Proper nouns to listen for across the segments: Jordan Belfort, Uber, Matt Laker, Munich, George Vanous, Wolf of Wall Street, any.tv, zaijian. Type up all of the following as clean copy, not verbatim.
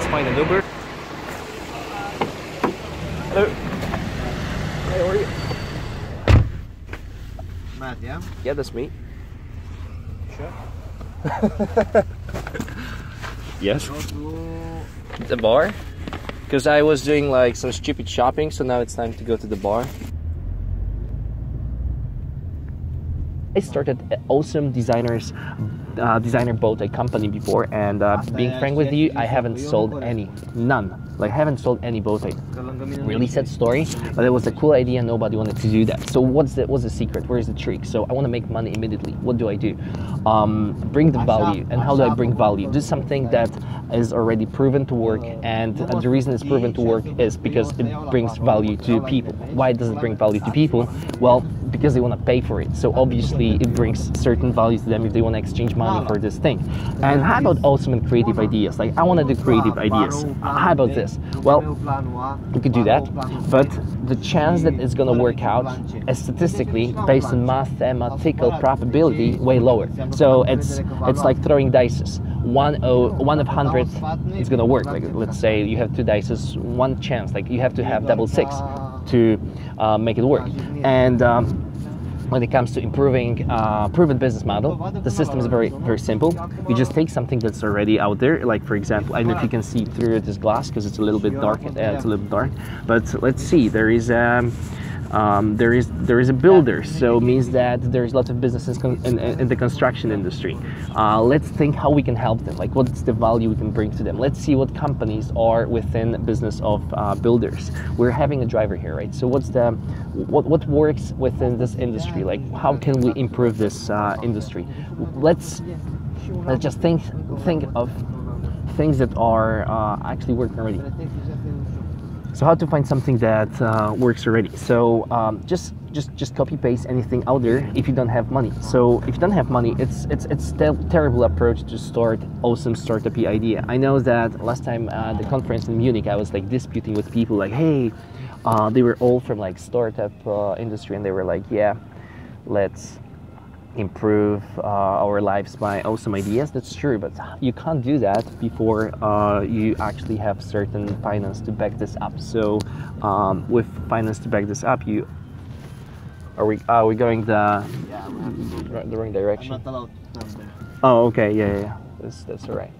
Let's find an Uber. Hello. Hey, how are you? Matt, yeah? Yeah, that's me. Sure. Yes. Go to the bar. Because I was doing like some stupid shopping, so now it's time to go to the bar. I started an awesome designer boat company before, and being frank with you, I haven't sold any, none. Like, I haven't sold any boat. Really sad story, but it was a cool idea. Nobody wanted to do that. So what's the secret? Where's the trick? So I want to make money immediately. What do I do? Bring the value. And how do I bring value? Do something that is already proven to work, and the reason it's proven to work is because it brings value to people. Why does it bring value to people? Well, because they want to pay for it. So obviously it brings certain value to them if they want to exchange money for this thing. And how about awesome and creative ideas? Like, I want to do creative ideas. How about this? Well, you could do that, but the chance that it's going to work out is statistically, based on mathematical probability, way lower. So it's like throwing dices. One of 100 is going to work. Like, let's say you have two dices, one chance. Like, you have to have double six to make it work. And when it comes to improving proven business model, the system is very, very simple. You just take something that's already out there. Like, for example, I don't know if you can see through this glass because it's a little bit dark. But let's see. There is there is a builder, so it means that there's lots of businesses in the construction industry. Let's think how we can help them. Like, what's the value we can bring to them? Let's see what companies are within the business of builders. We're having a driver here, right? So what works within this industry? Like, how can we improve this industry? Let's just think of things that are actually working already. So how to find something that works already. So just copy paste anything out there if you don't have money. So if you don't have money, it's terrible approach to start awesome startup-y idea. I know that last time at the conference in Munich, I was like disputing with people like, hey, they were all from like startup industry, and they were like, yeah, let's improve our lives by awesome ideas. That's true, but you can't do that before you actually have certain finance to back this up. So with finance to back this up, you are we going the wrong direction? I'm not allowed there. Oh, okay, yeah. That's all right.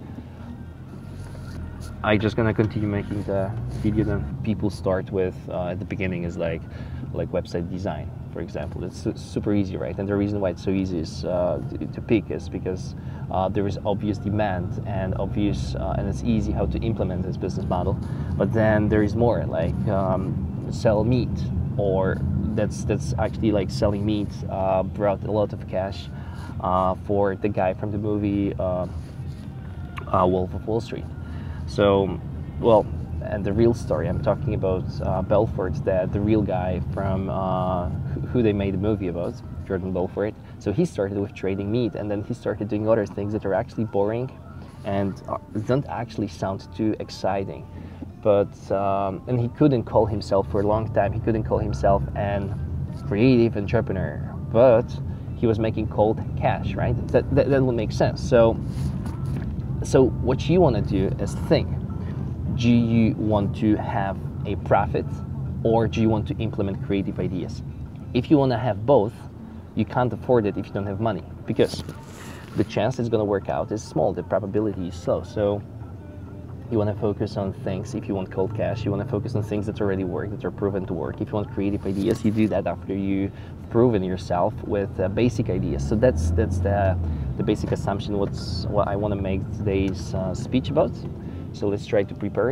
I'm just gonna continue making the video. Then people start with at the beginning is like website design, for example. It's super easy, right? And the reason why it's so easy is to pick is because there is obvious demand and obvious, and it's easy how to implement this business model. But then there is more, like sell meat, or that's actually like selling meat brought a lot of cash for the guy from the movie Wolf of Wall Street. So, well, and the real story, I'm talking about Belfort, that the real guy from who they made a movie about, Jordan Belfort. So he started with trading meat, and then he started doing other things that are actually boring and don't actually sound too exciting. But, and he couldn't call himself for a long time, he couldn't call himself an creative entrepreneur, but he was making cold cash, right? That will make sense. So what you want to do is think. Do you want to have a profit, or do you want to implement creative ideas? If you want to have both, you can't afford it if you don't have money, because the chance it's going to work out is small, the probability is low. So you want to focus on things. If you want cold cash, you want to focus on things that already work, that are proven to work. If you want creative ideas, you do that after you've proven yourself with basic ideas. So that's the basic assumption, what I want to make today's speech about. So let's try to prepare it.